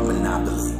I believe.